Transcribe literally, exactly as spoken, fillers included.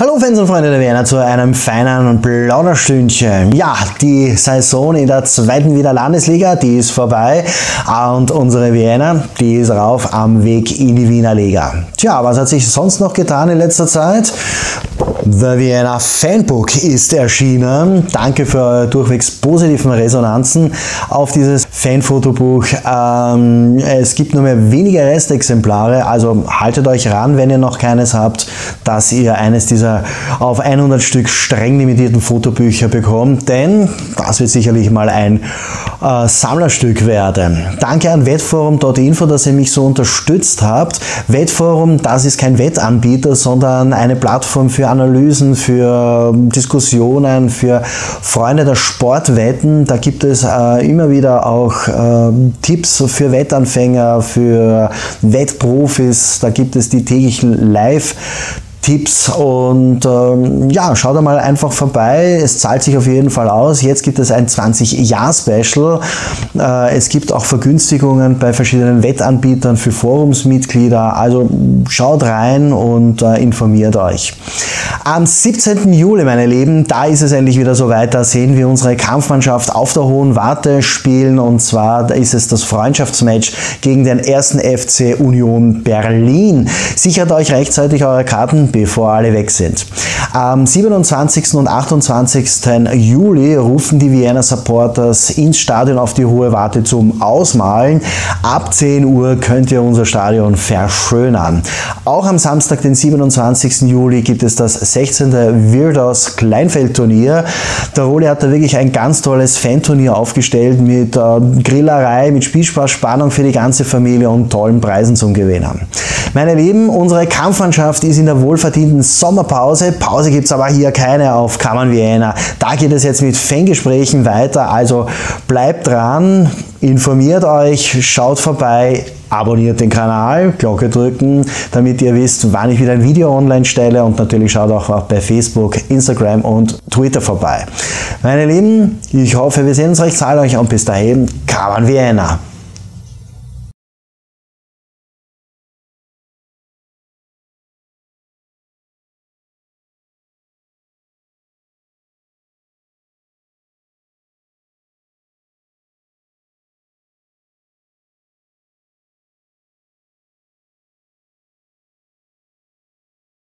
Hallo Fans und Freunde der Vienna zu einem feinen Plauderstündchen. Ja, die Saison in der zweiten Wiener Landesliga, die ist vorbei und unsere Vienna, die ist rauf am Weg in die Wiener Liga. Tja, was hat sich sonst noch getan in letzter Zeit? The Vienna Fanbook ist erschienen. Danke für eure durchwegs positiven Resonanzen auf dieses Fanfotobuch. Ähm, es gibt nur mehr wenige Restexemplare, also haltet euch ran, wenn ihr noch keines habt, dass ihr eines dieser auf hundert Stück streng limitierten Fotobücher bekommt, denn das wird sicherlich mal ein äh, Sammlerstück werden. Danke an wettforum punkt info, dass ihr mich so unterstützt habt. Wettforum, das ist kein Wettanbieter, sondern eine Plattform für Analysen, für Diskussionen, für Freunde der Sportwetten. Da gibt es äh, immer wieder auch äh, Tipps für Wettanfänger, für Wettprofis. Da gibt es die täglichen Live-Tipps und ähm, ja, schaut mal einfach vorbei. Es zahlt sich auf jeden Fall aus. Jetzt gibt es ein zwanzig-Jahr-Special. Äh, es gibt auch Vergünstigungen bei verschiedenen Wettanbietern für Forumsmitglieder. Also schaut rein und äh, informiert euch. Am siebzehnten Juli, meine Lieben, da ist es endlich wieder soweit, da sehen wir unsere Kampfmannschaft auf der Hohen Warte spielen, und zwar ist es das Freundschaftsmatch gegen den ersten F C Union Berlin. Sichert euch rechtzeitig eure Karten, bevor alle weg sind. Am siebenundzwanzigsten und achtundzwanzigsten Juli rufen die Vienna Supporters ins Stadion auf die Hohe Warte zum Ausmalen. Ab zehn Uhr könnt ihr unser Stadion verschönern. Auch am Samstag, den siebenundzwanzigsten Juli, gibt es das sechzehnte Wilders Kleinfeldturnier. Der Roli hat da wirklich ein ganz tolles Fanturnier aufgestellt mit äh, Grillerei, mit Spielspaß, Spannung für die ganze Familie und tollen Preisen zum Gewinner. Meine Lieben, unsere Kampfmannschaft ist in der wohlverdienten Sommerpause. Pause gibt es aber hier keine auf Come On Vienna. Da geht es jetzt mit Fangesprächen weiter, also bleibt dran, informiert euch, schaut vorbei. Abonniert den Kanal, Glocke drücken, damit ihr wisst, wann ich wieder ein Video online stelle, und natürlich schaut auch bei Facebook, Instagram und Twitter vorbei. Meine Lieben, ich hoffe, wir sehen uns recht zahlreich und bis dahin, Come On Vienna!